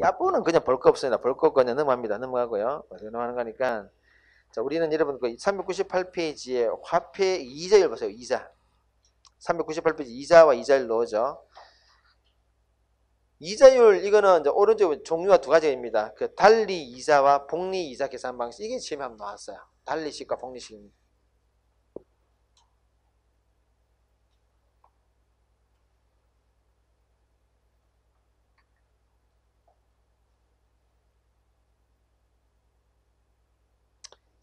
야뽀는 그냥 볼 거 없습니다. 볼 거 그냥 넘어갑니다. 넘어가고요. 넘어가는 거니까. 자, 우리는 여러분 그 398페이지에 화폐 이자율 보세요. 이자. 398페이지 이자와 이자율 넣어죠. 이자율 이거는 이제 오른쪽 종류가 두 가지입니다. 그 달리 이자와 복리 이자 계산 방식 이게 지금 한번 나왔어요. 달리식과 복리식입니다.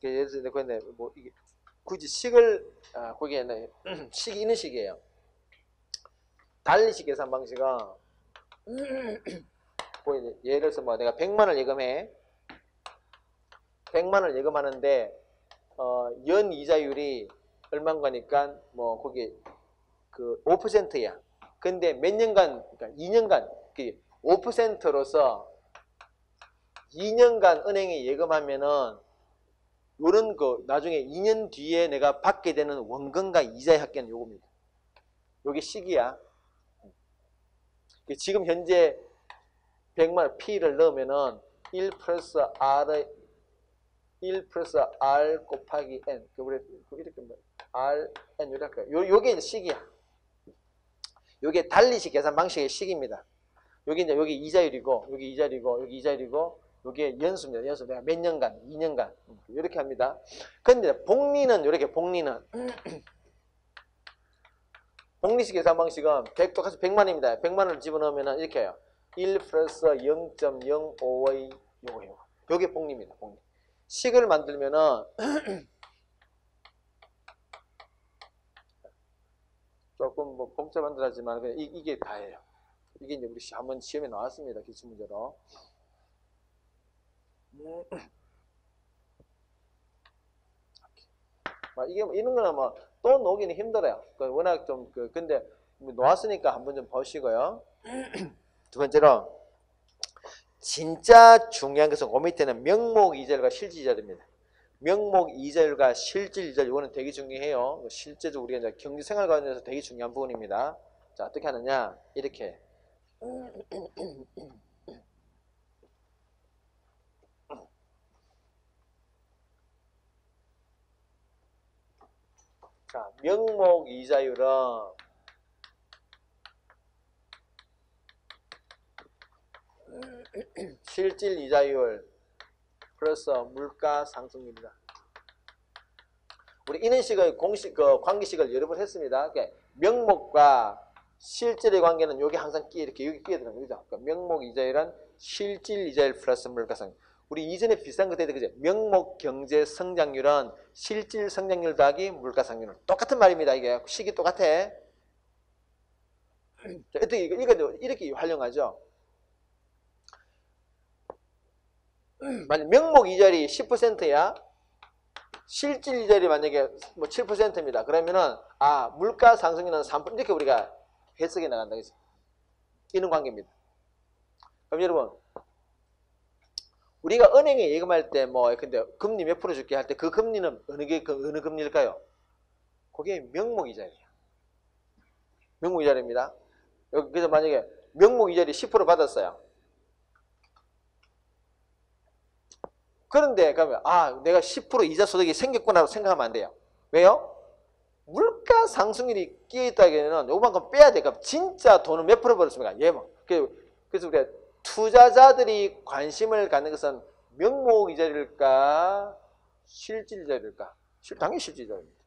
예를 들어 근데 뭐 이게 굳이 식을 거기에는 식이 있는 식이에요. 달리식 계산 방식은 예를 들어서 뭐 내가 100만을 예금해. 100만을 예금하는데 연 이자율이 얼마인 거니까 뭐 거기 그 5%야. 근데 몇 년간 그러니까 2년간 5%로서 2년간 은행에 예금하면은 요런 거 나중에 2년 뒤에 내가 받게 되는 원금과 이자의 합계는 요겁니다. 요게 식이야. 지금 현재 100만원 P를 넣으면은 1 플러스 R 곱하기 N. 이렇게 R, N 이렇게 할까요? 요게 식이야. 요게 달리식 계산 방식의 식입니다. 요게 이제 여기 이자율이고, 여기 이자율이고, 여기 이자율이고, 요게 연수입니다. 연수. 내가 몇 년간, 2년간. 이렇게 합니다. 근데 복리는, 이렇게 복리는. 복리식 계산 방식은 100, 똑같이 100만입니다. 100만을 집어넣으면 이렇게 해요. 1 플러스 0.05의 요거예요. 요게 복리입니다. 복리. 식을 만들면은, 조금 뭐 복잡한듯하지만 그냥 이게 다예요. 이게 이제 우리 한번 시험에 나왔습니다. 기출문제로. 이게 이런 거는 뭐 또 놓기는 힘들어요. 워낙 좀 근데 놓았으니까 한번 좀 보시고요. 두 번째로 진짜 중요한 것은 5m는 명목 이자율과 실질 이자율입니다. 명목 이자율과 실질 이자율 이거는 되게 중요해요. 실제적으로 우리가 이제 경제 생활 관련해서 되게 중요한 부분입니다. 자 어떻게 하느냐 이렇게. 자, 명목 이자율은 실질 이자율 플러스 물가 상승률입니다. 우리 이런식의 공식 관계식을 여러 번 했습니다. 그러니까 명목과 실질의 관계는 여기 항상 이렇게 여기 끼어드는 거죠. 그러니까 명목 이자율은 실질 이자율 플러스 물가 상승. 우리 이전에 비슷한 것에 대해서 명목 경제 성장률은 실질 성장률 더하기 물가 상률 똑같은 말입니다. 이게 식이 똑같아. 어떻게 이렇게 활용하죠. 만약 명목 이자율이 10%야, 실질 이자율이 만약에 뭐 7%입니다. 그러면은 아 물가 상승률은 3% 이렇게 우리가 해석이 나간다 그죠? 이런 관계입니다. 그럼 여러분. 우리가 은행에 예금할 때 뭐 근데 금리 몇 프로 줄게 할 때 그 금리는 어느 금리일까요? 그게 명목 이자율이에요. 명목 이자율입니다. 그래서 만약에 명목 이자율이 10% 받았어요. 그런데 그러면 아 내가 10% 이자 소득이 생겼구나라고 생각하면 안 돼요. 왜요? 물가 상승률이 끼어 있다기에는 요만큼 빼야 돼. 그럼 진짜 돈은 몇 프로 벌었습니까? 예, 뭐. 그래서 우리가 투자자들이 관심을 갖는 것은 명목 이자율일까, 실질 이자율일까? 당연히 실질 이자율입니다.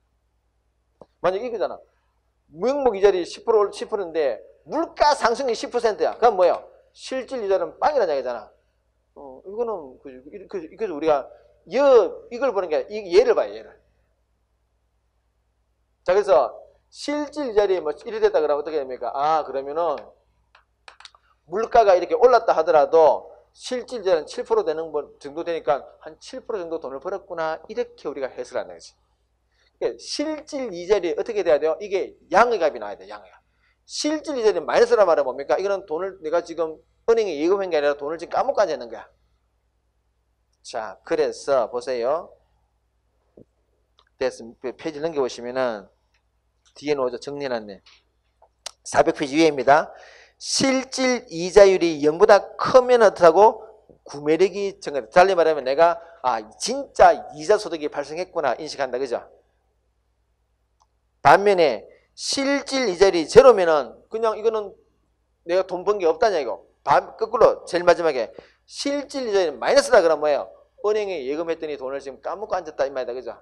만약 이거잖아. 명목 이자율이 10%인데 물가 상승이 10%야. 그럼 뭐예요? 실질 이자율은 빵이라는 얘기잖아. 이거는 그래서 우리가 이걸 보는 게 아니라 얘를 봐요. 얘를. 자, 그래서 실질 이자율이 뭐 1이 됐다 그러면 어떻게 됩니까? 아, 그러면은. 물가가 이렇게 올랐다 하더라도 실질적으로는 7% 되는 정도 되니까 한 7% 정도 돈을 벌었구나 이렇게 우리가 해석을 한다 그지. 그러니까 실질 이자율이 어떻게 돼야 돼요? 이게 양의 값이 나와야 돼요. 양의 값. 실질 이자율이 마이너스란 말은 뭡니까? 이거는 돈을 내가 지금 은행에 예금한 게 아니라 돈을 지금 까먹고 앉는 거야. 자, 그래서 보세요. 됐습니다. 페이지 넘겨보시면은 뒤에 놓아서 정리해놨네. 400페이지 위에입니다. 실질 이자율이 0보다 크면 어떻다고? 구매력이 증가된다. 달리 말하면 내가 진짜 이자 소득이 발생했구나 인식한다. 그죠? 반면에 실질 이자율이 제로면은 그냥 이거는 내가 돈 번 게 없다냐 이거. 거꾸로 제일 마지막에 실질 이자율이 마이너스다 그러면 뭐예요? 은행에 예금했더니 돈을 지금 까먹고 앉았다 이 말이다. 그죠?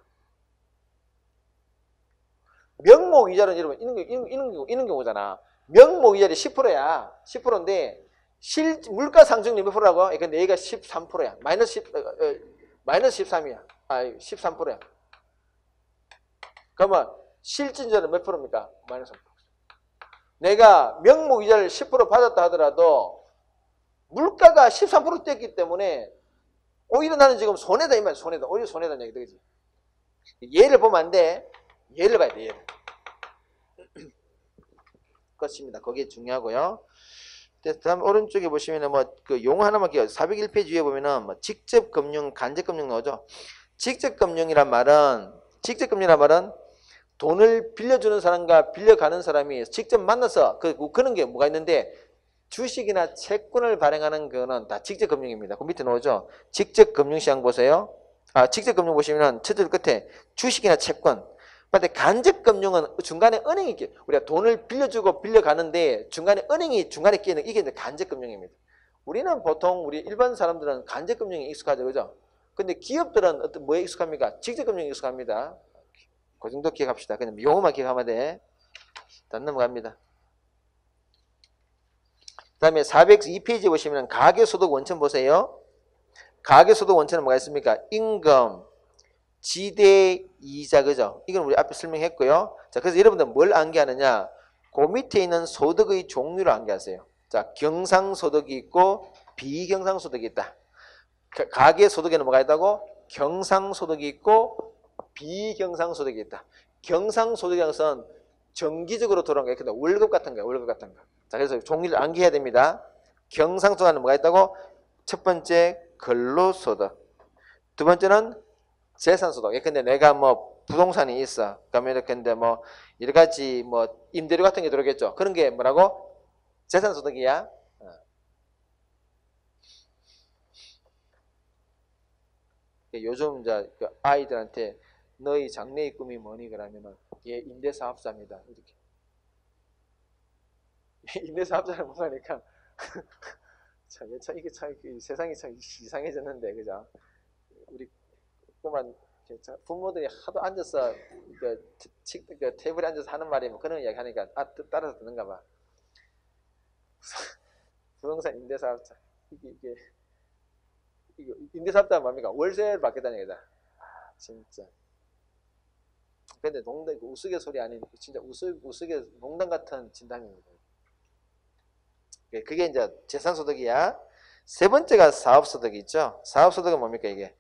명목 이자는 여러분 이런 경우잖아. 명목 이자율이 10%야. 10%인데 실 물가 상승률이 몇 %라고? 근데 얘가 13%야. 마이너스 13이야. 13%야. 그러면 실질 이자는 몇 %입니까? 마이너스 3%. 내가 명목 이자를 10% 받았다 하더라도 물가가 13% 뛰었기 때문에 오히려 나는 지금 손해다 이 말이야. 손해다. 오히려 손해다는 얘기다. 그지? 얘를 보면 안 돼. 얘를 봐야 돼. 얘를. 끝입니다. 거기에 중요하고요. 다음 오른쪽에 보시면은 그 용어 하나만 기억. 401페이지에 보면은 직접 금융, 간접 금융 나오죠. 직접 금융이란 말은 돈을 빌려주는 사람과 빌려가는 사람이 직접 만나서 그런 게 뭐가 있는데 주식이나 채권을 발행하는 거는 다 직접 금융입니다. 그 밑에 나오죠. 직접 금융 시장 보세요. 직접 금융 보시면은 첫줄 끝에 주식이나 채권. 근데 간접금융은 중간에 은행이 끼 우리가 돈을 빌려주고 빌려가는데 중간에 은행이 중간에 끼는 이게 이제 간접금융입니다. 우리는 보통 우리 일반 사람들은 간접금융에 익숙하죠, 그죠? 근데 기업들은 어떤 뭐에 익숙합니까? 직접금융에 익숙합니다. 그 정도 기억합시다. 그냥 용어만 기억하면 돼. 다 넘어갑니다. 그다음에 402페이지 보시면 가계소득 원천 보세요. 가계소득 원천은 뭐가 있습니까? 임금, 지대 이자, 그죠? 이건 우리 앞에 설명했고요. 자, 그래서 여러분들 뭘 암기하느냐? 그 밑에 있는 소득의 종류를 암기하세요. 자, 경상소득이 있고 비경상소득이 있다. 가계소득에는 뭐가 있다고? 경상소득이 있고 비경상소득이 있다. 경상소득이라는 것은 정기적으로 돌아온 게 월급 같은 거예요. 월급 같은 거. 자, 그래서 종류를 암기해야 됩니다. 경상소득에는 뭐가 있다고? 첫 번째 근로소득, 두 번째는 재산소득. 근데 내가 뭐 부동산이 있어. 그러면 이렇게 근데 뭐 여러 가지 뭐 임대료 같은 게 들어오겠죠. 그런 게 뭐라고? 재산소득이야. 요즘 이제 그 아이들한테 너희 장래의 꿈이 뭐니 그러면은 얘 임대사업자입니다. 이렇게. 임대사업자를 못 하니까 참 이게 참 세상이 참 이상해졌는데 그죠? 우리 그만 부모들이 하도 앉아서 그 테이블에 앉아서 하는 말이 뭐 그런 이야기 하니까 따라서 듣는가 봐. 부동산 임대사업자 이게 임대사업자는 뭡니까? 월세를 받게 되는 거다. 진짜. 근데 농담 우스갯소리 아닌 진짜 농담 같은 진담입니다. 그게 이제 재산소득이야. 세 번째가 사업소득이 있죠. 사업소득은 뭡니까 이게?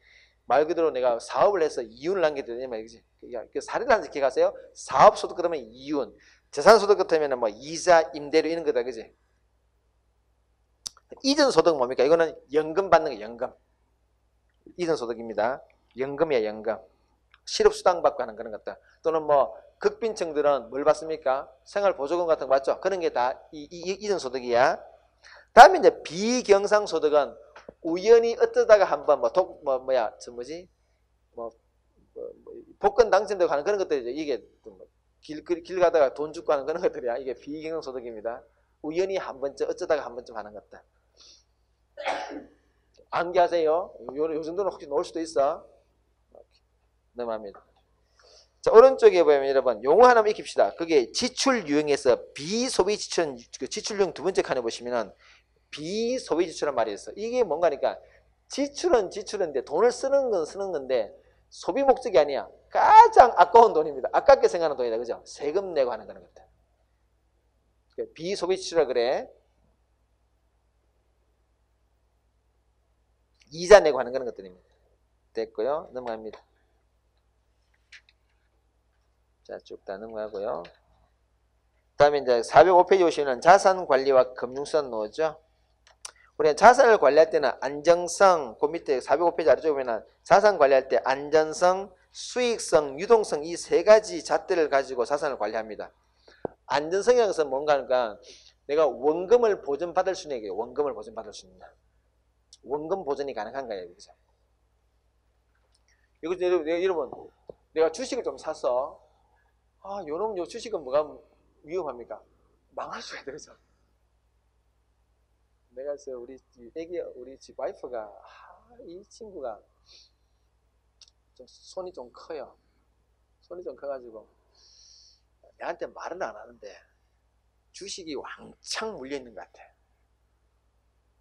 말 그대로 내가 사업을 해서 이윤을 남기게 되는 말이지. 그 사례를 한번 기억하세요. 사업소득 그러면 이윤, 재산소득 같으면 뭐 이자, 임대료 이런 거다, 그지? 이전소득 뭡니까? 이거는 연금 받는 거, 연금. 이전소득입니다. 연금이야, 연금. 실업수당 받고 하는 그런 것들. 또는 뭐 극빈층들은 뭘 받습니까? 생활보조금 같은 거 받죠? 그런 게 다 이전소득이야. 다음에 이제 비경상소득은 우연히 어쩌다가 한번 복권 당첨되고 하는 그런 것들이죠. 이게 길 가다가 돈 줍고 하는 그런 것들이야. 이게 비경상소득입니다. 우연히 한 번쯤 어쩌다가 한 번쯤 하는 것들. 암기하세요. 요 정도는 혹시 넣을 수도 있어. 넘어갑니다. 자, 오른쪽에 보면 여러분 용어 하나만 익힙시다. 그게 지출 유형에서 비소비 지출, 지출 유형 두 번째 칸에 보시면은 비소비 지출이란 말이 있어. 이게 뭔가니까 지출은 지출인데 돈을 쓰는 건데 소비 목적이 아니야. 가장 아까운 돈입니다. 아깝게 생각하는 돈이다. 그죠? 세금 내고 하는 거는 것들. 비소비 지출이라 그래. 이자 내고 하는 그런 것들입니다. 됐고요. 넘어갑니다. 자, 쭉 다 넘어가고요. 그다음에 이제 405페이지 오시면 자산 관리와 금융수단 나오죠. 우리가 자산을 관리할 때는 안정성, 그 밑에 405페이지 아래쪽에 보면 자산 관리할 때 안전성, 수익성, 유동성 이 세 가지 잣대를 가지고 자산을 관리합니다. 안전성이라는 것은 뭔가 하니까 내가 원금을 보전받을 수 있는 게 원금을 보전받을 수 있나? 원금 보전이 가능한가요? 여기서. 여러분, 내가 주식을 좀 사서, 아, 요놈, 요 주식은 뭐가 위험합니까? 망할 수가 있다, 그죠? 내가 그래서 우리 집 와이프가, 아, 이 친구가 좀 손이 좀 커요. 손이 좀 커가지고, 내한테 말은 안 하는데, 주식이 왕창 물려있는 것 같아.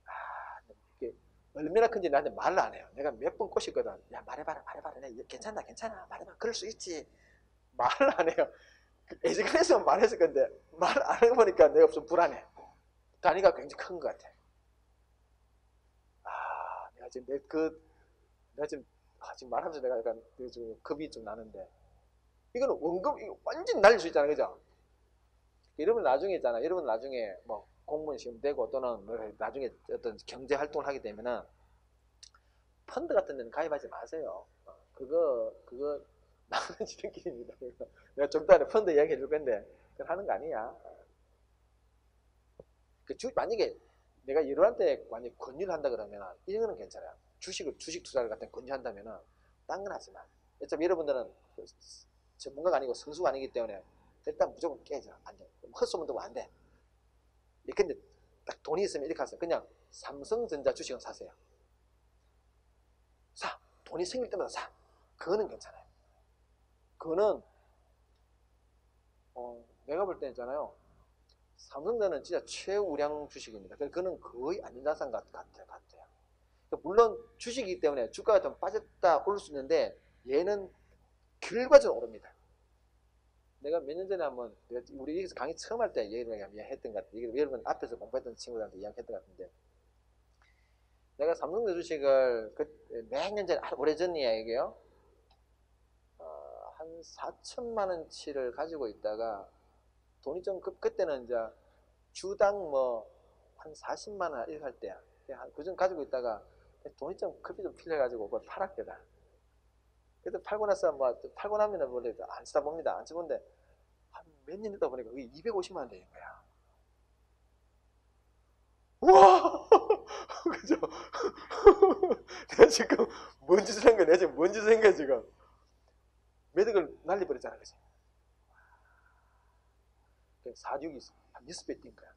아, 이게 얼마나 큰지 나한테 말을 안 해요. 내가 몇 번 꼬시거든. 야, 말해봐라. 내 괜찮다, 말해봐. 그럴 수 있지. 말을 안 해요. 예전에서 말했을 건데, 말을 안 해보니까 내가 좀 불안해. 단위가 굉장히 큰 것 같아. 아, 내가 지금 말하면서 내가 약간 좀 겁이 좀 나는데, 이거는 원금, 이거 완전 날릴 수 있잖아, 그죠? 여러분 나중에 뭐 공무원 시험 되고 또는 나중에 어떤 경제 활동을 하게 되면은 펀드 같은 데는 가입하지 마세요. 그거 나는 지름길입니다. 내가 좀 전에 펀드 이야기해 줄 건데 그걸 하는 거 아니야. 만약에 내가 여러분한테 만약에 권유를 한다 그러면은 이거는 괜찮아요. 주식 투자를 같은 권유한다면은 딴 건 하지 마. 어차피 여러분들은 전문가가 아니고 선수가 아니기 때문에. 일단 무조건 깨져. 안 돼. 헛소문 듣고 안 돼. 근데 딱 돈이 있으면 이렇게 하세요. 그냥 삼성전자 주식은 사세요. 사. 돈이 생길 때마다 사. 그거는 괜찮아요. 그거는 내가 볼 때 있잖아요. 삼성전자는 진짜 최우량 주식입니다. 그거는 거의 안전자산 같아요. 물론 주식이기 때문에 주가가 좀 빠졌다 오를 수 있는데 얘는 결과적으로 오릅니다. 내가 몇 년 전에 한번 우리 여기서 강의 처음 할 때 얘기를 했던 것 같아요. 여러분 앞에서 공부했던 친구들한테 이야기했던 것 같은데 내가 삼성전자 주식을 몇 년 전에 오래전 이야기예요. 한 4,000만 원치를 가지고 있다가 돈이 좀 그때는 이제 주당 뭐 한 40만 원 이렇게 할 때야. 그전 가지고 있다가 돈이 좀 급이 좀 필요해가지고 그걸 팔았거든. 그래도 팔고 나면은 원래 안 쓰다 봅니다. 안 쓰는데 한 몇 년 있다 보니까 그게 250만 원 되는 거야. 우와! 그죠? 내가 지금 뭔 짓을 한 거야? 지금. 매덕을 날려버렸잖아, 그지? 4,6이 있어. 한 6배 뛴 거야.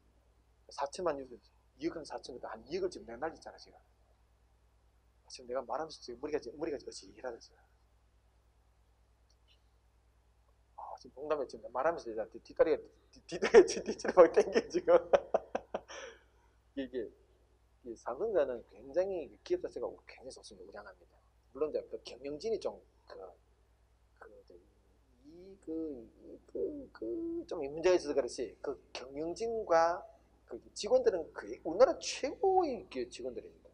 4천만 6천. 2억은 4천이다. 한 2억을 지금 내가 날렸잖아, 지금. 지금 내가 말하면서 지금 머리가 어지러워. 지금 농담에 지금 말하면서 이제 뒷다리가 뒤치로 당겨 지금. 이게 삼성전자는 굉장히 기업 자체가 굉장히 좋습니다. 우량합니다. 물론 이제 그 경영진이 좀 문제가 있어서 그렇지. 그 경영진과 그 직원들은 우리나라 최고의 직원들입니다.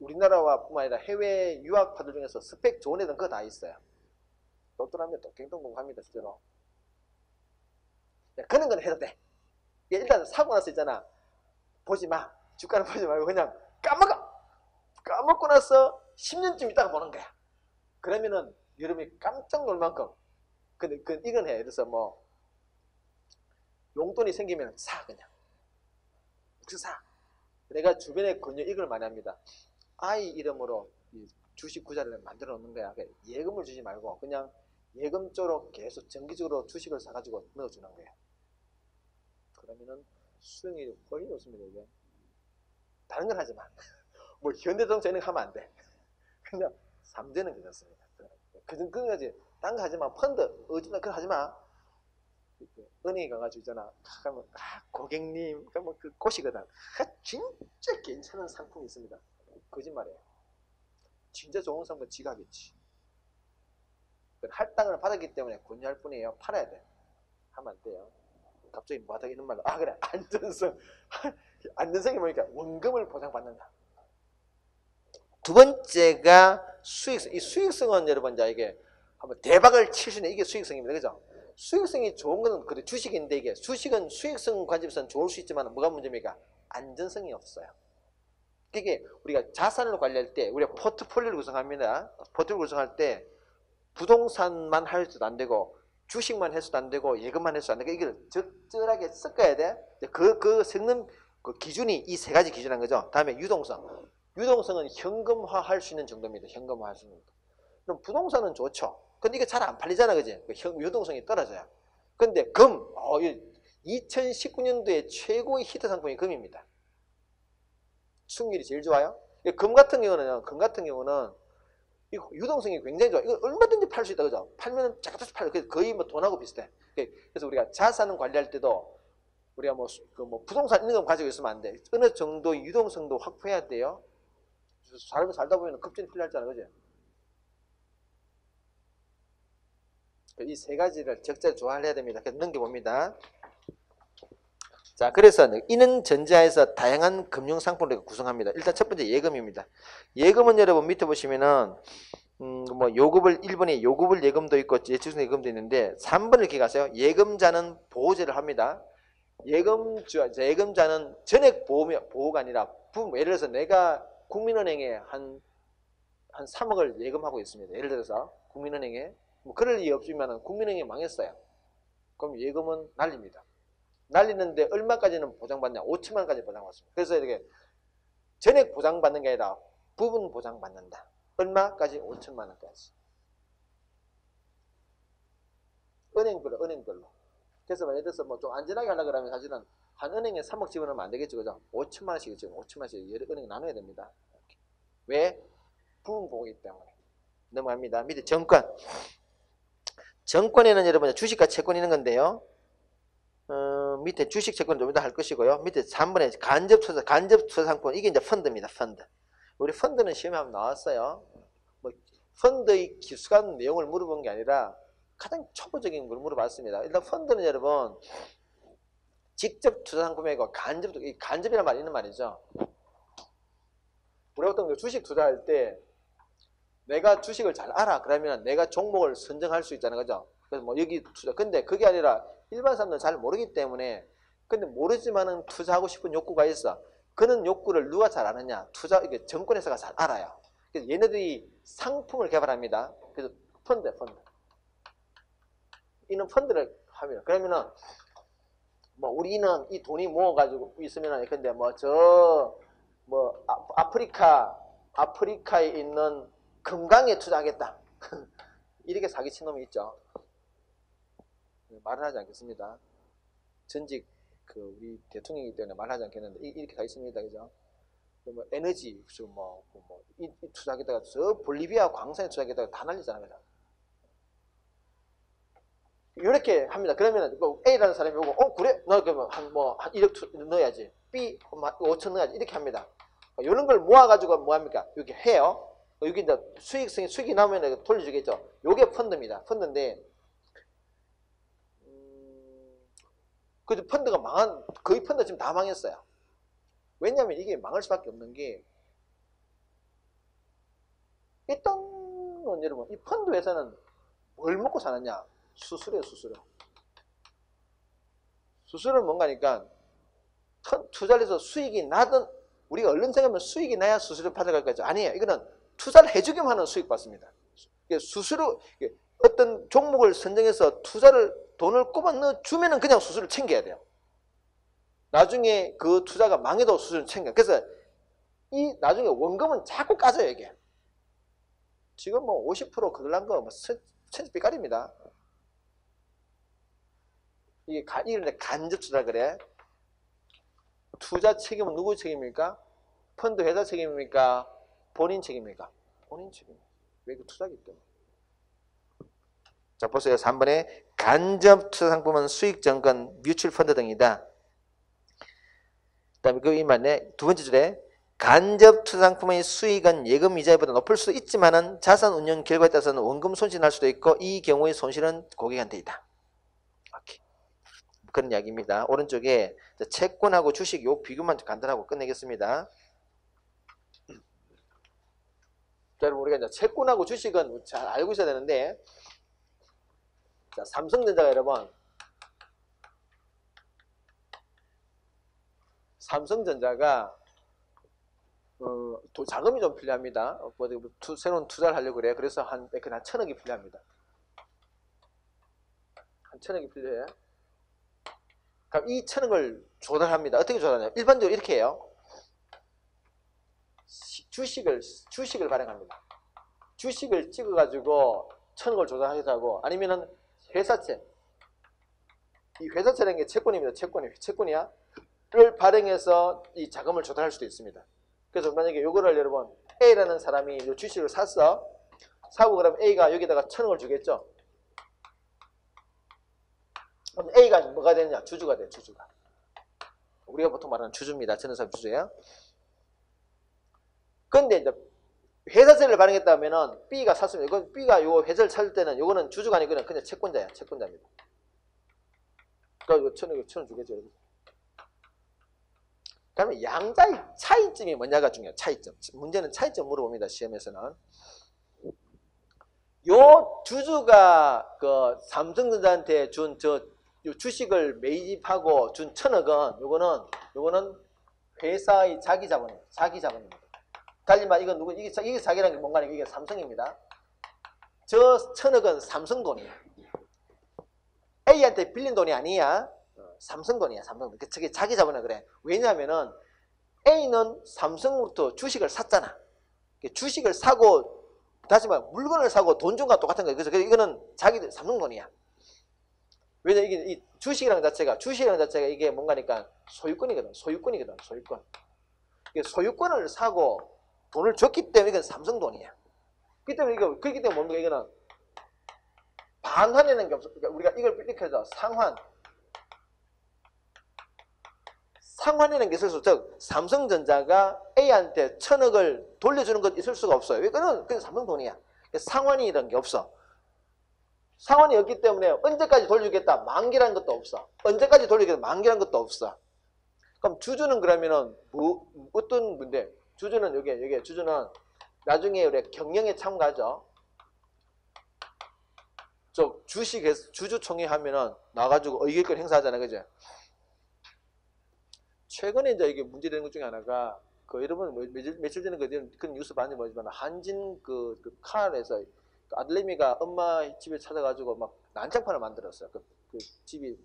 우리나라와뿐만 아니라 해외 유학파들 중에서 스펙 좋은 애들은 그거 다 있어요. 똘똘합니다. 또 갱동 공부합니다. 실제로. 야, 그런 건 해도 돼. 일단 사고 나서 있잖아. 보지 마. 주가를 보지 말고 그냥 까먹어. 까먹고 나서 10년쯤 있다가 보는 거야. 그러면은 여러분이 깜짝 놀 만큼. 근데 이건 해. 그래서 뭐 용돈이 생기면 사 그냥. 무슨 사. 내가 주변에 권유 이걸 많이 합니다. 아이 이름으로 주식 구자를 만들어 놓는 거야. 예금을 주지 말고 그냥 예금 쪽으로 계속 정기적으로 주식을 사가지고 넣어주는 거예요. 그러면은 수익이 거의 없습니다. 이게 다른 건 하지만 뭐 현대자동차 이런 거 하면 안 돼. 그냥 삼재는 괜찮습니다. 그전까지 딴 거 하지만 펀드 어지나 그거 하지마. 은행에 가가지고 있잖아. 그러면 고객님 그러면 그 곳이거든. 진짜 괜찮은 상품이 있습니다. 거짓말이에요. 진짜 좋은 상품 지갑이지. 할당을 받았기 때문에 권유할 뿐이에요. 팔아야 돼. 하면 안 돼요. 갑자기 뭐하다 이런 말로. 아 그래 안전성이 뭐니까 원금을 보장받는다. 두 번째가 수익성. 이 수익성은 여러분 이제 이게 한번 대박을 칠 수 있는 이게 수익성입니다. 그죠? 수익성이 좋은 건 그래 주식인데 이게 주식은 수익성 관점에서는 좋을 수 있지만 뭐가 문제입니까? 안전성이 없어요. 이게 우리가 자산을 관리할 때 우리가 포트폴리오를 구성합니다. 포트폴리오를 구성할 때 부동산만 할 수도 안 되고 주식만 해서도 안 되고 예금만 해서도 안 되고 이걸 적절하게 섞어야 돼. 그 섞는 그 기준이 이 세 가지 기준인 거죠. 다음에 유동성. 유동성은 현금화할 수 있는 정도입니다. 현금화할 수 있는 정도. 그럼 부동산은 좋죠. 근데 이게 잘 안 팔리잖아, 그지? 유동성이 떨어져요. 근데 금, 2019년도에 최고의 히트 상품이 금입니다. 수익률이 제일 좋아요. 금 같은 경우는 유동성이 굉장히 좋아요. 이거 얼마든지 팔 수 있다, 그죠? 팔면은 짝짝짝 팔. 거의 뭐 돈하고 비슷해. 그래서 우리가 자산을 관리할 때도 우리가 부동산 이런 거 가지고 있으면 안 돼. 어느 정도 유동성도 확보해야 돼요. 살다 보면 급전이 필요하잖아, 그죠? 이 세 가지를 적절히 조화해야 됩니다. 그래서 넘겨봅니다. 자, 그래서 이는 전제하에서 다양한 금융상품을 구성합니다. 일단 첫 번째 예금입니다. 예금은 여러분 밑에 보시면은 요금을 1번에 요금을 예금도 있고 예치순 예금도 있는데 3번을 기억하세요. 예금자는 보호제를 합니다. 예금자는 전액 보호가 아니라 예를 들어서 내가 국민은행에 한 3억을 예금하고 있습니다. 예를 들어서 국민은행에 그럴 리 없지만 국민은행이 망했어요. 그럼 예금은 날립니다. 날리는데 얼마까지는 보장받냐? 5천만원까지 보장받습니다. 그래서 이렇게 전액 보장받는 게 아니라 부분 보장받는다. 얼마까지? 5천만원까지. 은행별로. 그래서 예를 들어서 좀 안전하게 하려고 그러면 사실은 한 은행에 3억 지원하면 안 되겠죠. 그죠? 5천만원씩 지금 5천만원씩 여러 은행 나눠야 됩니다. 이렇게. 왜? 부분 보호이기 때문에. 넘어갑니다. 밑에 정권. 정권에는 여러분 주식과 채권이 있는 건데요. 밑에 주식 채권 좀 이따 할 것이고요. 밑에 3번에 간접 투자상권. 이게 이제 펀드입니다. 펀드. 우리 펀드는 시험에 한번 나왔어요. 펀드의 기술한 내용을 물어본 게 아니라 가장 초보적인 걸 물어봤습니다. 일단 펀드는 여러분 직접 투자상품이고 간접이란 말이 있는 말이죠. 우리 보통 주식 투자할 때 내가 주식을 잘 알아. 그러면 내가 종목을 선정할 수 있잖아요. 그죠? 그래서 여기 투자. 근데 그게 아니라 일반 사람들은 잘 모르기 때문에 근데 모르지만은 투자하고 싶은 욕구가 있어. 그런 욕구를 누가 잘 아느냐? 이게 정권회사가 잘 알아요. 그래서 얘네들이 상품을 개발합니다. 그래서 펀드. 이는 펀드를 합니다. 그러면은 우리는 이 돈이 모아가지고 있으면은 근데 아프리카에 있는 금강에 투자하겠다. 이렇게 사기친 놈이 있죠. 말을 하지 않겠습니다. 전직 우리 대통령이기 때문에 말하지 않겠는데 이렇게 다 있습니다, 그죠? 에너지 이 투자하겠다가 저 볼리비아 광산에 투자하겠다가 다 날리잖아요, 그죠? 이렇게 합니다. 그러면 A라는 사람이 오고, 그래, 너 그러면 한 1억 넣어야지, B 5천 넣어야지 이렇게 합니다. 이런 걸 모아가지고 뭐 합니까? 이렇게 해요. 여기 이제 수익이 나오면 돌려주겠죠. 요게 펀드입니다. 펀드인데, 그래도 펀드가 거의 펀드 지금 다 망했어요. 왜냐면 이게 망할 수밖에 없는 게, 일단, 여러분, 이 펀드 회사는 뭘 먹고 사느냐? 수수료. 수수료는 뭔가니까, 투자를 해서 수익이 나든, 우리가 얼른 생각하면 수익이 나야 수수료 받아갈 거죠. 아니에요. 이거는 투자를 해주기만 하는 수익 받습니다. 수수료, 어떤 종목을 선정해서 돈을 꼽아 넣어주면은 그냥 수수료를 챙겨야 돼요. 나중에 그 투자가 망해도 수수료를 챙겨요. 그래서 나중에 원금은 자꾸 까져요, 이게. 지금 50% 그걸난 거 천지빛깔입니다. 이게 간접 투자 그래. 투자 책임은 누구 책임입니까? 펀드 회사 책임입니까? 본인 책임입니까? 본인 책임. 왜 그 투자기 때문에. 자, 보세요. 3번에 간접 투자 상품은 수익, 정권, 뮤추얼 펀드 등이다. 그다음에 그 이만에 두 번째 줄에 간접 투자 상품의 수익은 예금 이자보다 높을 수도 있지만은 자산 운용 결과에 따라서는 원금 손실이 날 수도 있고 이 경우의 손실은 고객한테 있다. 오케이. 그런 이야기입니다. 오른쪽에 채권하고 주식 요 비교만 간단하고 끝내겠습니다. 자, 여러분, 우리가 이제 채권하고 주식은 잘 알고 있어야 되는데, 자, 삼성전자가 여러분, 자금이 좀 필요합니다. 새로운 투자를 하려고 그래요. 그래서 한 천억이 필요합니다. 한 1000억이 필요해. 그럼 이 1000억을 조달합니다. 어떻게 조달하냐? 일반적으로 이렇게 해요. 주식을 발행합니다. 주식을 찍어가지고 1000억을 조달하겠다고, 아니면은 회사채. 이 회사채라는 게 채권입니다. 채권이야. 를 발행해서 이 자금을 조달할 수도 있습니다. 그래서 만약에 요거를 여러분 A라는 사람이 이 주식을 샀어. 사고 그러면 A가 여기다가 1000억을 주겠죠. 그럼 A가 뭐가 되느냐? 주주가 돼. 주주가. 우리가 보통 말하는 주주입니다. 전현사 주주예요. 근데 이제 회사채를 발행했다면은 B가 샀습니다. 이건 B가 요 회사를 살 때는 요거는 주주가 아니고 그냥 채권자야. 채권자입니다. 그러니까 이거 1000억 주겠죠. 그러면 양자의 차이점이 뭐냐가 중요해요. 차이점. 문제는 차이점 물어봅니다. 시험에서는. 요 주주가 그 삼성전자한테 준 저 주식을 매입하고 준 1000억은 요거는 회사의 자기 자본입니다. 달리 말 이건 이게 자기라는 게 뭔가 아니고 이게 삼성입니다. 저 1000억은 삼성 돈이야. A한테 빌린 돈이 아니야. 삼성 돈이야. 삼성 돈. 그게 자기 자본이라 그래. 왜냐하면은 A는 삼성으로부터 주식을 샀잖아. 주식을 사고 다시 말해 물건을 사고 돈 준 거랑 똑같은 거야. 그래서 이거는 자기 삼성 돈이야. 왜냐 이게 이 주식이랑 자체가 이게 뭔가니까 소유권. 이게 소유권을 사고 돈을 줬기 때문에 이건 삼성 돈이야. 그렇기 때문에 뭡니까 이거는 반환이라는 게 없어. 그러니까 우리가 이걸 이렇게 해서 상환이라는 게 있을 수 없죠. 삼성전자가 A한테 1000억을 돌려주는 것 있을 수가 없어요. 왜? 그건 삼성 돈이야. 상환이 이런 게 없어. 상환이 없기 때문에 언제까지 돌려주겠다 만기라는 것도 없어. 그럼 주주는 그러면은 어떤 문제? 주주는 여기 주주는 나중에 우리 경영에 참가하죠. 저 주식에서 주주총회 하면은 나가지고 의결권 행사하잖아, 그죠? 최근에 이제 이게 문제되는 것 중에 하나가 그 여러분 며칠 전에 그 뉴스 봤는지 모르지만 한진 그 칼에서 아들내미가 엄마 집에 찾아가지고 막 난장판을 만들었어요. 그 집이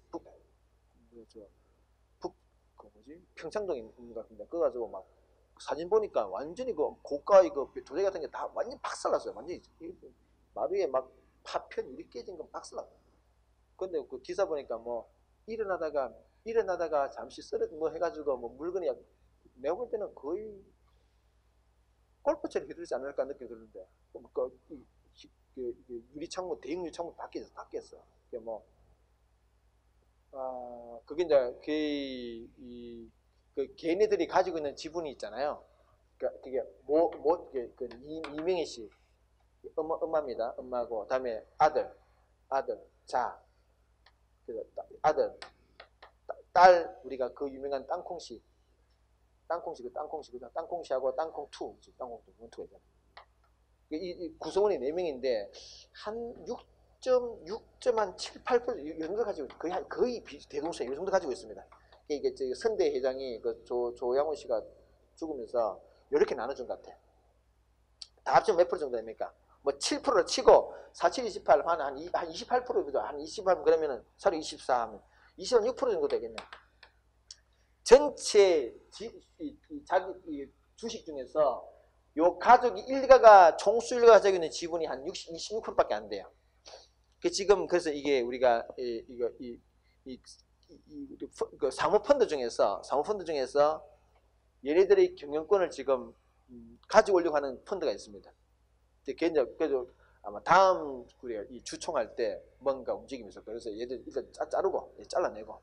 평창동인 것 같은데 그거 가지고 막 사진 보니까 완전히 그 고가의 그 도자기 같은 게 다 완전 박살났어요. 완전히 마루에 막 파편 이렇게 깨진 건 박살났어요. 근데 그 기사 보니까 뭐 일어나다가 잠시 쓰러진 뭐 해가지고 뭐 물건이 내가 볼 때는 거의 골프채를 휘두르지 않을까 느낌이 드는데 유리창문 대형 유리창문 다 깼어. 그게 뭐 그게 이제 그 걔네들이 가지고 있는 지분이 있잖아요. 그러니까 그게 이명희 씨 엄마입니다. 엄마고 다음에 아들 자 그래서 아들 딸 우리가 그 유명한 땅콩씨하고 땅콩2 이 구성원이 4명인데 한 6.7, 8% 정도 가지고 거의 대동세 이 정도 가지고 있습니다. 이게 선대 회장이 그 조양호 씨가 죽으면서 이렇게 나눠준 것 같아. 다 합치면 몇 프로 정도 됩니까? 뭐 7%를 치고 4728 한 28%보다 한 28 그러면은 424 하면 26% 정도 되겠네. 전체 주식 중에서 요 가족이 일가가 총수 일가가 가지고 있는 지분이 한 26%밖에 안 돼요. 그 지금 그래서 이게 우리가 그 사모펀드 중에서 얘네들의 경영권을 지금 가지고 오려고 하는 펀드가 있습니다. 그래서 아마 다음 우리가 이 주총할 때 뭔가 움직임이 있을 거예요. 그래서 얘들 일단 자르고 잘라내고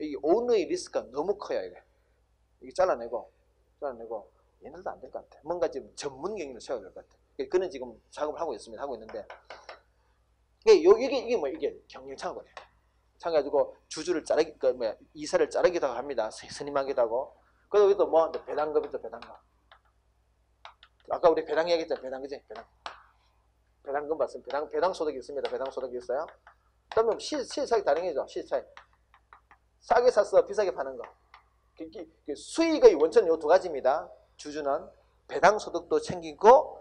이게 오너의 리스크가 너무 커요. 이게 잘라내고 얘네들도 안 될 것 같아. 뭔가 지금 전문 경영을 세워야 될 것 같아. 그는 지금 작업을 하고 있는데. 이게 경영 창업이에요. 창업해가지고 주주를 자르기까 이사를 자르기도 합니다. 스님하기도 하고. 그리고 여기도 뭐 배당금이죠. 아까 우리 배당 이야기했잖아. 배당금 봤습니다. 배당 소득이 있습니다. 그다음에 시세차익 다른 게죠. 시세차익. 싸게 샀어, 비싸게 파는 거. 수익의 원천 요 두 가지입니다. 주주는 배당 소득도 챙기고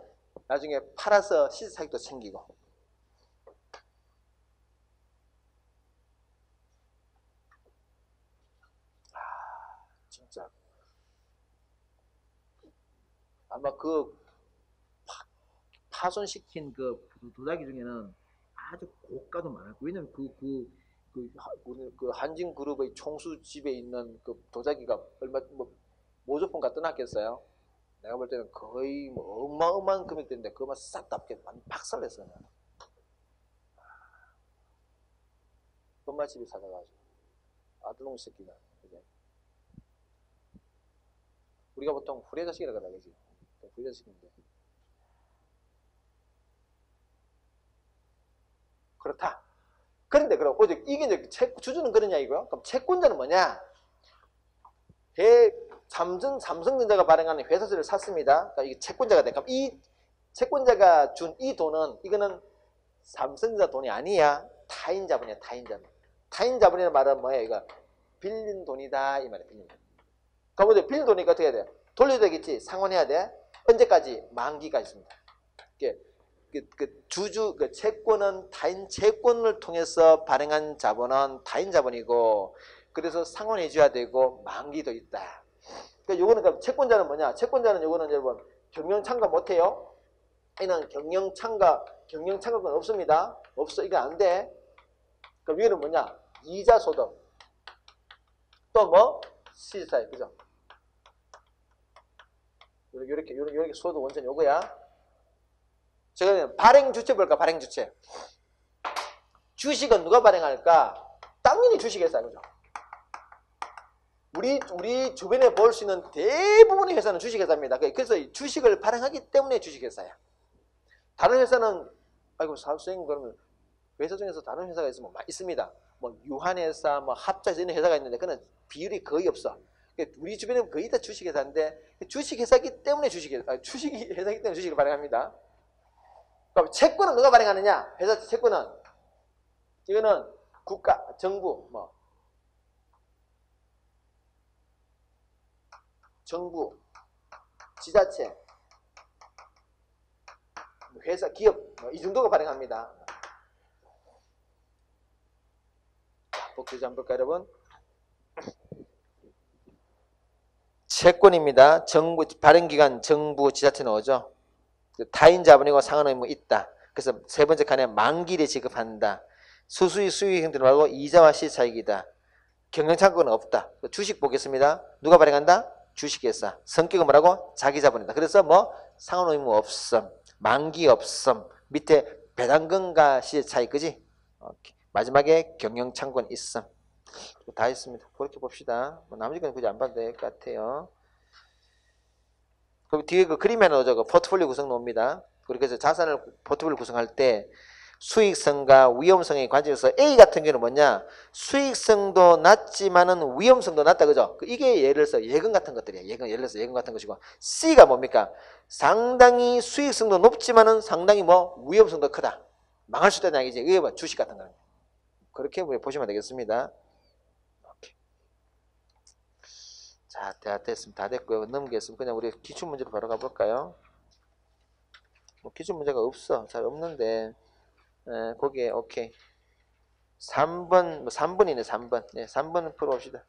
나중에 팔아서 시세차익도 챙기고. 아마 그 파손시킨 그 도자기 중에는 아주 고가도 많았고, 왜냐면 그 한진그룹의 총수 집에 있는 그 도자기가 얼마 뭐 모조품 갖다 놨겠어요? 내가 볼 때는 거의 뭐 어마어마한 금액대인데 그것만 싹 다 박살냈어요. 엄마 집에 찾아가지고 아들놈 새끼가 그죠? 우리가 보통 후레자식이라고 하잖아요, 그지? 후레자식인데 그렇다. 그런데 그럼 오직 이게 이제 주주는 그러냐 이거요? 그럼 채권자는 뭐냐? 삼성전자가 발행하는 회사주를 샀습니다. 그러니까 이게 채권자가 돼. 그럼 이 채권자가 준 이 돈은 이거는 삼성전자 돈이 아니야. 타인 자본이야, 타인 자본. 타인 자본이라는 말은 뭐예요? 이거 빌린 돈이다 이 말이야, 빌린 돈. 그럼 이제 빌린 돈이니까 어떻게 해야 돼? 돌려야 되겠지. 상환해야 돼. 언제까지? 만기까지 있습니다. 이게 주주 채권은 타인 채권을 통해서 발행한 자본은 타인 자본이고, 그래서 상환해 줘야 되고 만기도 있다. 그러니까 요거는 그러니까 채권자는 뭐냐? 채권자는 요거는 여러분 경영 참가 못 해요. 얘는 경영 참가권 없습니다. 없어. 이거 안 돼. 그럼 위에는 뭐냐? 이자 소득. 또 뭐? 시세차익. 그죠? 요렇게 소득 원천 요거야. 제가 발행 주체 볼까? 발행 주체. 주식은 누가 발행할까? 당연히 주식회사, 그죠? 우리 주변에 볼 수 있는 대부분의 회사는 주식회사입니다. 그래서 주식을 발행하기 때문에 주식회사야. 다른 회사는 아이고 사업생 그러면 회사 중에서 다른 회사가 있으면 있습니다. 뭐 유한회사, 뭐 합자에서 이런 회사가 있는데 그는 비율이 거의 없어. 우리 주변에 거의 다 주식회사인데 주식회사이기 때문에 주식을 발행합니다. 그럼 채권은 누가 발행하느냐? 회사 채권은 이거는 국가, 정부, 뭐 정부, 지자체, 회사, 기업 뭐 이 정도가 발행합니다. 복수지 한번 볼까요, 여러분? 채권입니다. 정부 발행기관 정부, 지자체 나오죠. 타인 자본이고 상환 의무 있다. 그래서 세 번째 칸에 만기를 지급한다. 수수익 수익 형태로 말고 이자와 시차익이다. 경영창고는 없다. 주식 보겠습니다. 누가 발행한다? 주식회사. 성격은 뭐라고? 자기자본이다. 그래서 뭐 상환 의무 없음, 만기 없음, 밑에 배당금과 시차익, 그지? 오케이. 마지막에 경영창고는 있음. 다 있습니다. 그렇게 봅시다. 뭐 나머지 건 굳이 안 봐도 될 것 같아요. 그럼 뒤에 그 그림에 넣어줘. 그 포트폴리오 구성 놓습니다. 그래서 자산을 포트폴리오 구성할 때 수익성과 위험성의 관점에서 A 같은 경우는 뭐냐? 수익성도 낮지만은 위험성도 낮다, 그죠? 이게 예를 들어서 예금 같은 것들이야. 예를 들어서 예금 같은 것이고, C가 뭡니까? 상당히 수익성도 높지만은 상당히 뭐 위험성도 크다. 망할 수 있다는 얘기지. 이게 뭐 주식 같은 거. 그렇게 보시면 되겠습니다. 자, 다 됐습니다. 다 됐고요. 넘기겠습니다. 그냥 우리 기출문제로 바로 가볼까요? 뭐 기출문제가 없어. 잘 없는데 거기에 오케이. 3번, 뭐 3번이네 3번. 네, 3번은 풀어봅시다.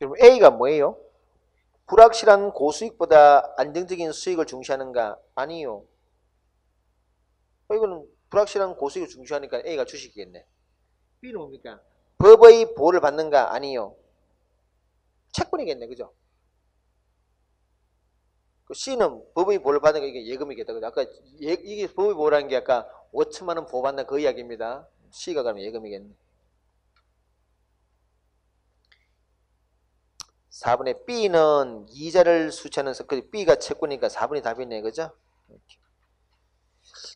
그럼 A가 뭐예요? 불확실한 고수익보다 안정적인 수익을 중시하는가? 아니요. 이거는 불확실한 고수익을 중시하니까 A가 주식이겠네. B는 뭡니까? 법의 보호를 받는가? 아니요. 채권이겠네, 그죠? C는 법의 보호를 받는 게 이게 예금이겠다. 아까 이게 법의 보호라는 게 아까 5천만 원 보호받는 그 이야기입니다. C가 그러면 예금이겠네. 4분의 B는 2자를 수치하는 서클이 B가 최고니까 4분이 답이네, 그죠?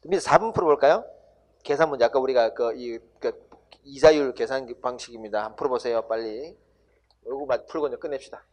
밑에 4분 풀어볼까요? 계산 문제, 아까 우리가 이자율 계산 방식입니다. 한번 풀어보세요, 빨리. 요거만 풀고 이제 끝냅시다.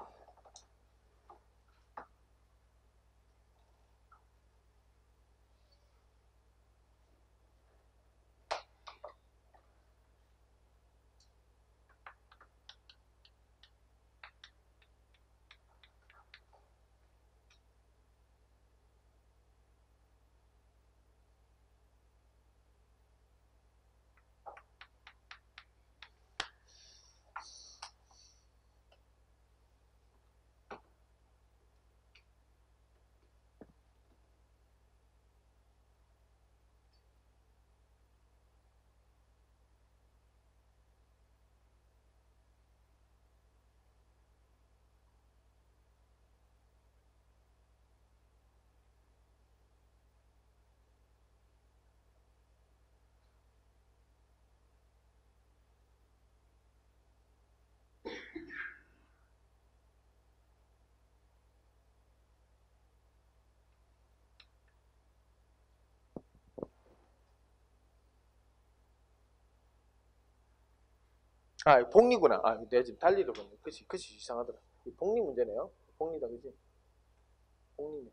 아, 복리구나. 아, 내가 지금 달리를 보네. 그치, 이상하더라. 복리 문제네요. 복리다, 그치? 복리네.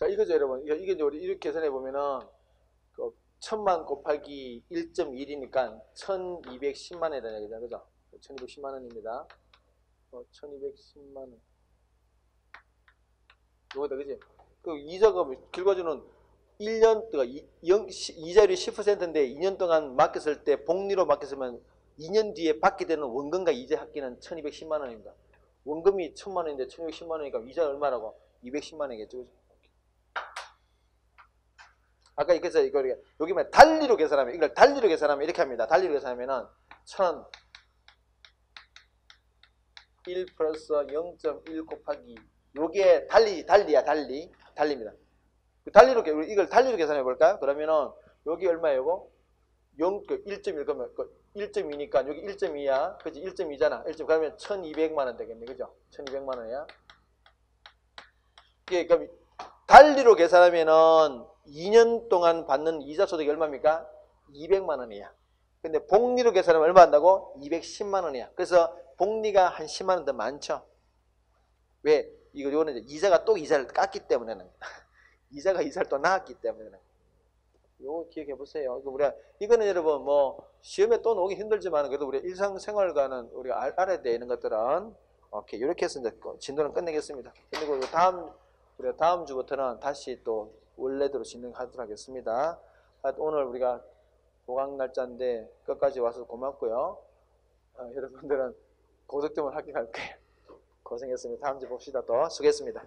자, 이거죠, 여러분. 이게 이제 우리 이렇게 계산해 보면은, 1000만 곱하기 1.1이니까, 1210만 원이 되냐, 그죠? 1210만 원입니다. 1210만 원. 요거다, 그지? 그 이자가, 결과적으로는 1년, 이자율이 10%인데, 2년 동안 맡겼을 때, 복리로 맡겼으면, 2년 뒤에 받게 되는 원금과 이자 합계는 1210만 원입니다. 원금이 1000만 원인데, 1210만 원이니까, 이자는 얼마라고? 210만 원이겠죠, 그죠? 아까 이렇게 이거 여기만 달리로 계산하면 이걸 달리로 계산하면 이렇게 합니다. 달리로 계산하면은 1000 1 플러스 0.1 곱하기 요게 달리입니다. 달리로 이걸 달리로 계산해 볼까요? 그러면은 여기 얼마예요? 이거 1.1 그러면 1.2니까 여기 1.2야. 그지? 1.2잖아. 1. 그러면 1200만 원 되겠네. 그죠? 1200만 원이야. 이게 그럼 달리로 계산하면은 2년 동안 받는 이자 소득이 얼마입니까? 200만 원이야. 근데 복리로 계산하면 얼마 한다고? 210만 원이야. 그래서 복리가 한 10만 원 더 많죠. 왜? 이거는 이자가 또 이자를 깠기 때문에는. 이자가 이자를 또 나왔기 때문에는. 요거 기억해 보세요. 이거는 여러분 뭐 시험에 또 나오기 힘들지만 그래도 우리 일상생활과는 우리가 알아야 되는 것들은 오케이. 이렇게 해서 이제 진도는 끝내겠습니다. 그리고 우리가 다음 주부터는 다시 또 원래대로 진행하도록 하겠습니다. 오늘 우리가 보강 날짜인데 끝까지 와서 고맙고요. 여러분들은 고득점을 하게 할게요. 고생했습니다. 다음 주에 봅시다. 또 수고했습니다.